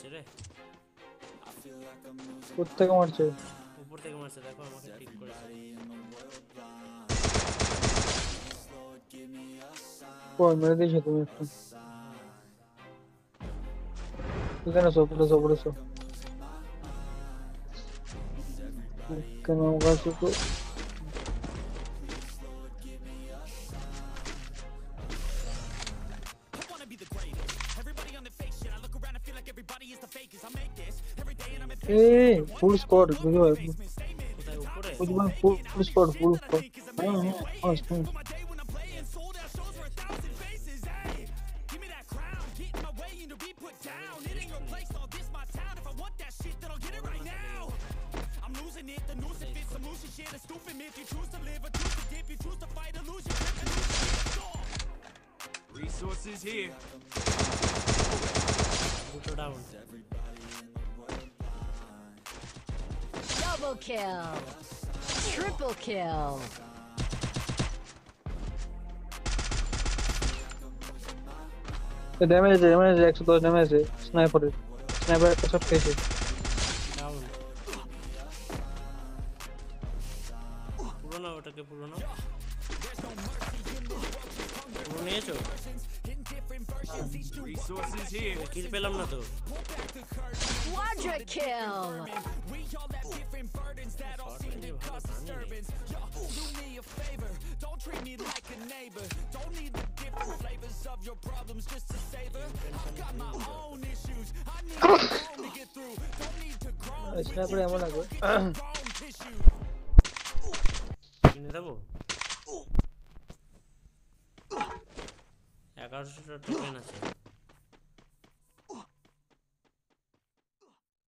মারছে রে, উপর থেকে মারছে, উপর থেকে মারছে। দেখো আমাকে ঠিক করে কই মেরে দিছো তুমি। এখানে সব পুরো সব পুরো সব কেন গাছু তো full squad bro full squad give me that crown get my way into be put down it ain't your place all this my town if I want that shit then I'll get it right now I'm losing it the noose if it's a moose shit a stupid myth you choose to live or choose to dip you choose to fight or lose your resources here go down double kill triple kill the damage 110 damage sniper shot kisi down purona puronecho resources here kill pelam na to quadra kill তারপরে এমন লাগবে কিনে দেবো 1100 token আছে।